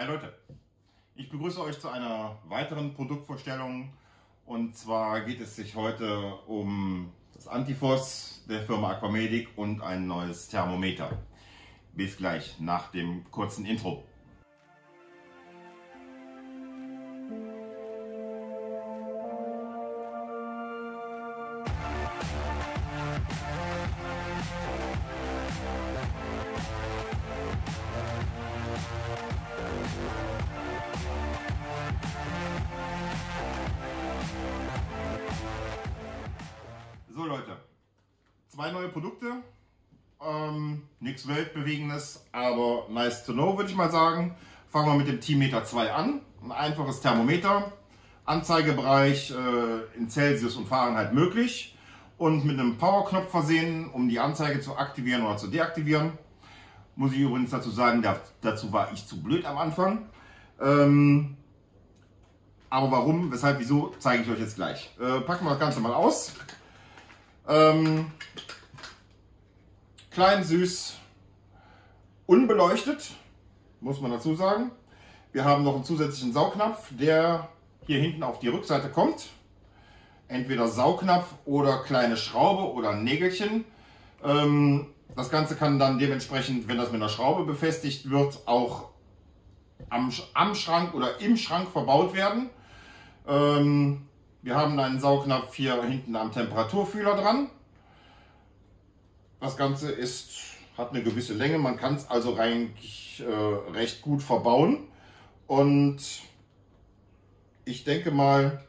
Hi Leute, ich begrüße euch zu einer weiteren Produktvorstellung, und zwar geht es sich heute um das Antiphos der Firma Aqua Medic und ein neues Thermometer. Bis gleich nach dem kurzen Intro. So Leute, zwei neue Produkte, nichts Weltbewegendes, aber nice to know, würde ich mal sagen. Fangen wir mit dem T-Meter II an, ein einfaches Thermometer, Anzeigebereich in Celsius und Fahrenheit möglich und mit einem Powerknopf versehen, um die Anzeige zu aktivieren oder zu deaktivieren. Muss ich übrigens dazu sagen, dazu war ich zu blöd am Anfang. Aber warum, weshalb, wieso, zeige ich euch jetzt gleich. Packen wir das Ganze mal aus. Klein, süß, unbeleuchtet, muss man dazu sagen. Wir haben noch einen zusätzlichen Saugnapf, der hier hinten auf die Rückseite kommt. Entweder Saugnapf oder kleine Schraube oder Nägelchen. Das Ganze kann dann dementsprechend, wenn das mit einer Schraube befestigt wird, auch am Schrank oder im Schrank verbaut werden. Wir haben einen Saugnapf hier hinten am Temperaturfühler dran. Das Ganze hat eine gewisse Länge, man kann es also eigentlich recht gut verbauen. Und ich denke mal,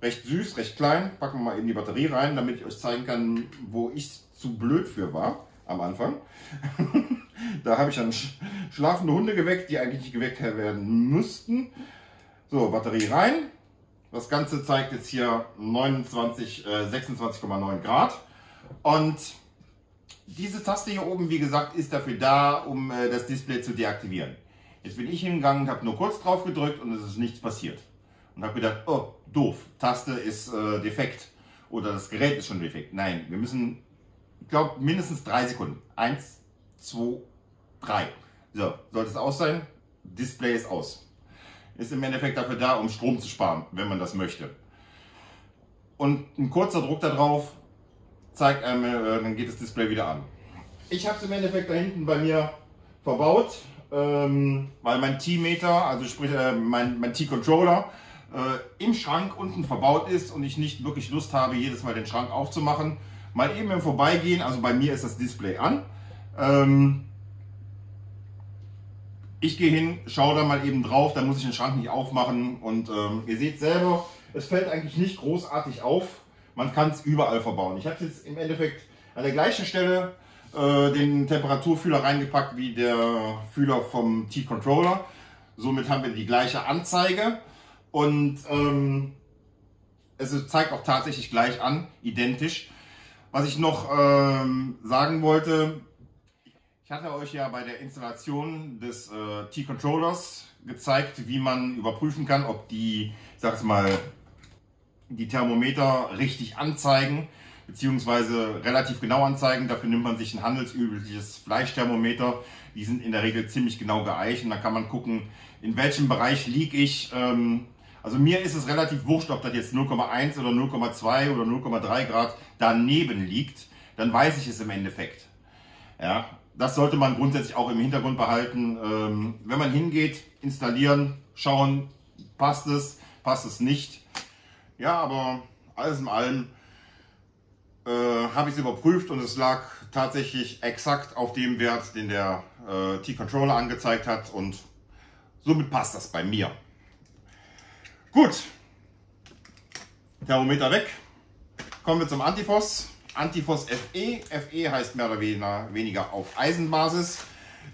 recht süß, recht klein. Packen wir mal eben die Batterie rein, damit ich euch zeigen kann, wo ich zu blöd für war am Anfang. Da habe ich dann schlafende Hunde geweckt, die eigentlich nicht geweckt werden müssten. So, Batterie rein. Das Ganze zeigt jetzt hier 26,9 Grad. Und diese Taste hier oben, wie gesagt, ist dafür da, um das Display zu deaktivieren. Jetzt bin ich hingegangen, habe nur kurz drauf gedrückt und es ist nichts passiert. Und habe gedacht, oh, doof, Taste ist defekt oder das Gerät ist schon defekt. Nein, wir müssen, ich glaube, mindestens 3 Sekunden. 1, 2, 3. So, sollte es aus sein, Display ist aus. Ist im Endeffekt dafür da, um Strom zu sparen, wenn man das möchte. Und ein kurzer Druck darauf zeigt einem, dann geht das Display wieder an. Ich habe es im Endeffekt da hinten bei mir verbaut, weil mein T-Meter, also sprich mein T-Controller, im Schrank unten verbaut ist und ich nicht wirklich Lust habe, jedes Mal den Schrank aufzumachen. Mal eben im Vorbeigehen, also bei mir ist das Display an. Ich gehe hin, schaue da mal eben drauf, dann muss ich den Schrank nicht aufmachen und ihr seht selber, es fällt eigentlich nicht großartig auf. Man kann es überall verbauen. Ich habe jetzt im Endeffekt an der gleichen Stelle den Temperaturfühler reingepackt wie der Fühler vom T-Controller. Somit haben wir die gleiche Anzeige und es zeigt auch tatsächlich gleich an, identisch. Was ich noch sagen wollte, ich hatte euch ja bei der Installation des T-Controllers gezeigt, wie man überprüfen kann, ob die, ich sag's mal, die Thermometer richtig anzeigen, beziehungsweise relativ genau anzeigen. Dafür nimmt man sich ein handelsübliches Fleischthermometer. Die sind in der Regel ziemlich genau geeicht und dann kann man gucken, in welchem Bereich liege ich. Also mir ist es relativ wurscht, ob das jetzt 0,1 oder 0,2 oder 0,3 Grad daneben liegt. Dann weiß ich es im Endeffekt. Ja. Das sollte man grundsätzlich auch im Hintergrund behalten. Wenn man hingeht, installieren, schauen, passt es nicht. Ja, aber alles in allem habe ich es überprüft und es lag tatsächlich exakt auf dem Wert, den der T-Controller angezeigt hat, und somit passt das bei mir. Gut, Thermometer weg. Kommen wir zum Antiphos. Antiphos FE. FE heißt mehr oder weniger auf Eisenbasis.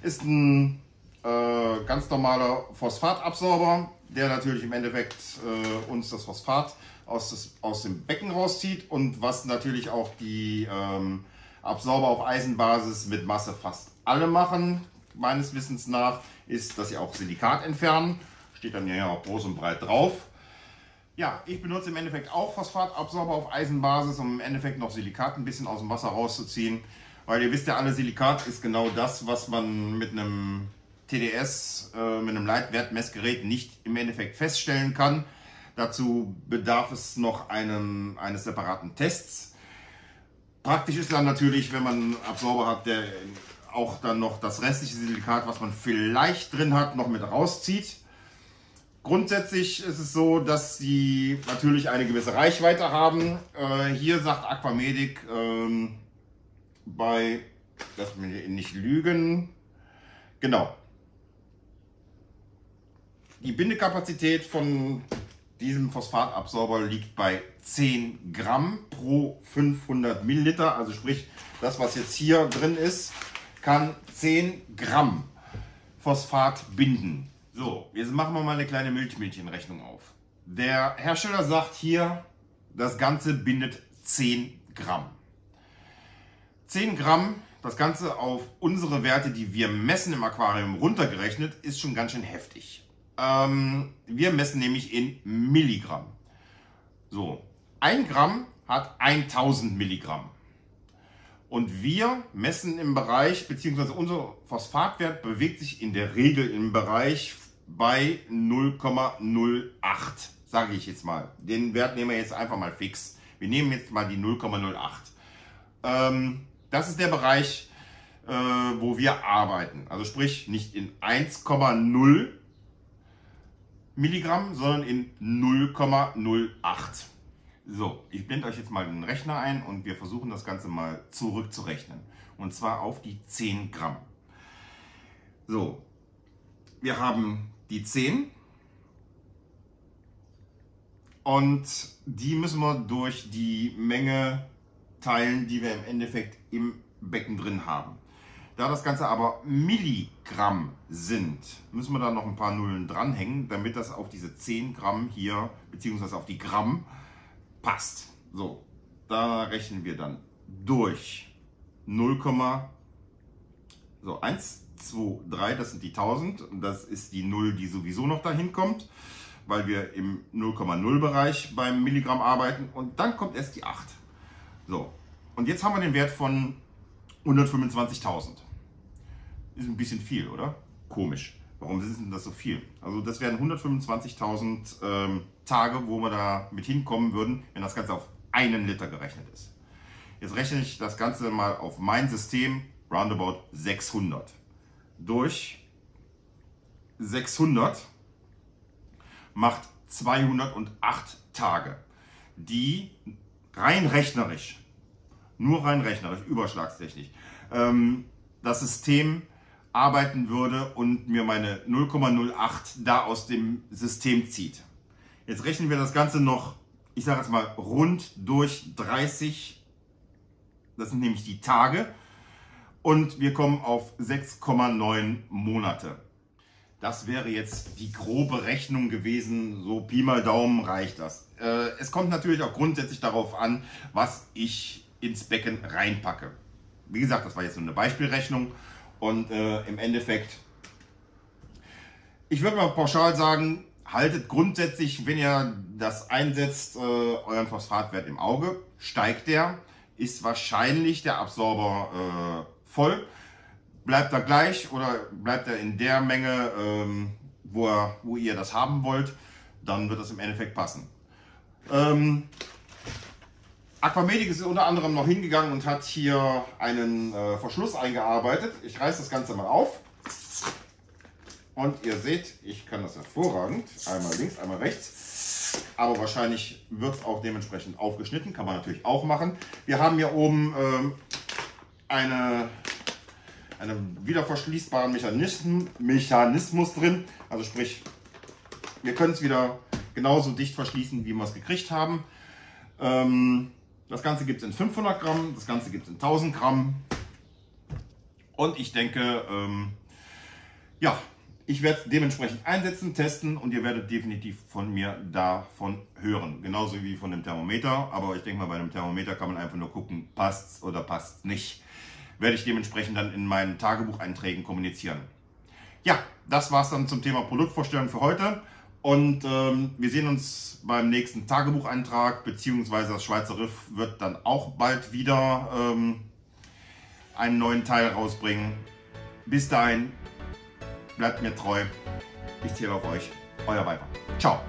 Ist ein ganz normaler Phosphatabsorber, der natürlich im Endeffekt uns das Phosphat aus dem Becken rauszieht und was natürlich auch die Absorber auf Eisenbasis mit Masse fast alle machen, meines Wissens nach, ist, dass sie auch Silikat entfernen. Steht dann hier auch groß und breit drauf. Ja, ich benutze im Endeffekt auch Phosphatabsorber auf Eisenbasis, um im Endeffekt noch Silikat ein bisschen aus dem Wasser rauszuziehen. Weil ihr wisst ja alle, Silikat ist genau das, was man mit einem TDS mit einem Leitwertmessgerät nicht im Endeffekt feststellen kann. Dazu bedarf es noch eines separaten Tests. Praktisch ist dann natürlich, wenn man einen Absorber hat, der auch dann noch das restliche Silikat, was man vielleicht drin hat, noch mit rauszieht. Grundsätzlich ist es so, dass sie natürlich eine gewisse Reichweite haben. Hier sagt Aqua Medic bei, lass mich nicht lügen, genau. Die Bindekapazität von diesem Phosphatabsorber liegt bei 10 Gramm pro 500 Milliliter. Also sprich, das, was jetzt hier drin ist, kann 10 Gramm Phosphat binden. So, jetzt machen wir mal eine kleine Milchmädchenrechnung auf. Der Hersteller sagt hier, das Ganze bindet 10 Gramm. 10 Gramm, das Ganze auf unsere Werte, die wir messen im Aquarium, runtergerechnet, ist schon ganz schön heftig. Wir messen nämlich in Milligramm. So, 1 Gramm hat 1000 Milligramm. Und wir messen im Bereich, beziehungsweise unser Phosphatwert bewegt sich in der Regel im Bereich bei 0,08, sage ich jetzt mal. Den Wert nehmen wir jetzt einfach mal fix. Wir nehmen jetzt mal die 0,08. Das ist der Bereich, wo wir arbeiten. Also sprich nicht in 1,0 Milligramm, sondern in 0,08. So, ich blende euch jetzt mal den Rechner ein und wir versuchen das Ganze mal zurückzurechnen. Und zwar auf die 10 Gramm. So, wir haben die 10 und die müssen wir durch die Menge teilen, die wir im Endeffekt im Becken drin haben. Da das Ganze aber Milligramm sind, müssen wir da noch ein paar Nullen dranhängen, damit das auf diese 10 Gramm hier, beziehungsweise auf die Gramm, passt. So, da rechnen wir dann durch 1, 2, 3, das sind die 1000 und das ist die 0, die sowieso noch dahin kommt, weil wir im 0,0 Bereich beim Milligramm arbeiten und dann kommt erst die 8. So, und jetzt haben wir den Wert von 125.000. Ist ein bisschen viel, oder? Komisch. Warum ist denn das so viel? Also das wären 125.000 Tage, wo wir da mit hinkommen würden, wenn das Ganze auf einen Liter gerechnet ist. Jetzt rechne ich das Ganze mal auf mein System, roundabout 600. Durch 600 macht 208 Tage, die rein rechnerisch, nur rein rechnerisch, überschlagstechnisch, das System arbeiten würde und mir meine 0,08 da aus dem System zieht. Jetzt rechnen wir das Ganze noch, ich sage jetzt mal, rund durch 30, das sind nämlich die Tage, und wir kommen auf 6,9 Monate. Das wäre jetzt die grobe Rechnung gewesen, so Pi mal Daumen reicht das. Es kommt natürlich auch grundsätzlich darauf an, was ich ins Becken reinpacke. Wie gesagt, das war jetzt nur eine Beispielrechnung. Und im Endeffekt, ich würde mal pauschal sagen, haltet grundsätzlich, wenn ihr das einsetzt, euren Phosphatwert im Auge. Steigt der, ist wahrscheinlich der Absorber voll. Bleibt er gleich oder bleibt er in der Menge, wo ihr das haben wollt, dann wird das im Endeffekt passen. Aqua Medic ist unter anderem noch hingegangen und hat hier einen Verschluss eingearbeitet. Ich reiße das Ganze mal auf und ihr seht, ich kann das hervorragend, einmal links, einmal rechts, aber wahrscheinlich wird es auch dementsprechend aufgeschnitten, kann man natürlich auch machen. Wir haben hier oben einen wieder verschließbaren Mechanismus drin, also sprich, wir können es wieder genauso dicht verschließen, wie wir es gekriegt haben. Das Ganze gibt es in 500 Gramm, das Ganze gibt es in 1000 Gramm und ich denke, ja, ich werde es dementsprechend einsetzen, testen und ihr werdet definitiv von mir davon hören, genauso wie von dem Thermometer, aber ich denke mal, bei einem Thermometer kann man einfach nur gucken, passt es oder passt es nicht, werde ich dementsprechend dann in meinen Tagebucheinträgen kommunizieren. Ja, das war es dann zum Thema Produktvorstellung für heute. Und wir sehen uns beim nächsten Tagebucheintrag, beziehungsweise das Schweizer Riff wird dann auch bald wieder einen neuen Teil rausbringen. Bis dahin, bleibt mir treu. Ich zähle auf euch. Euer Weiber. Ciao.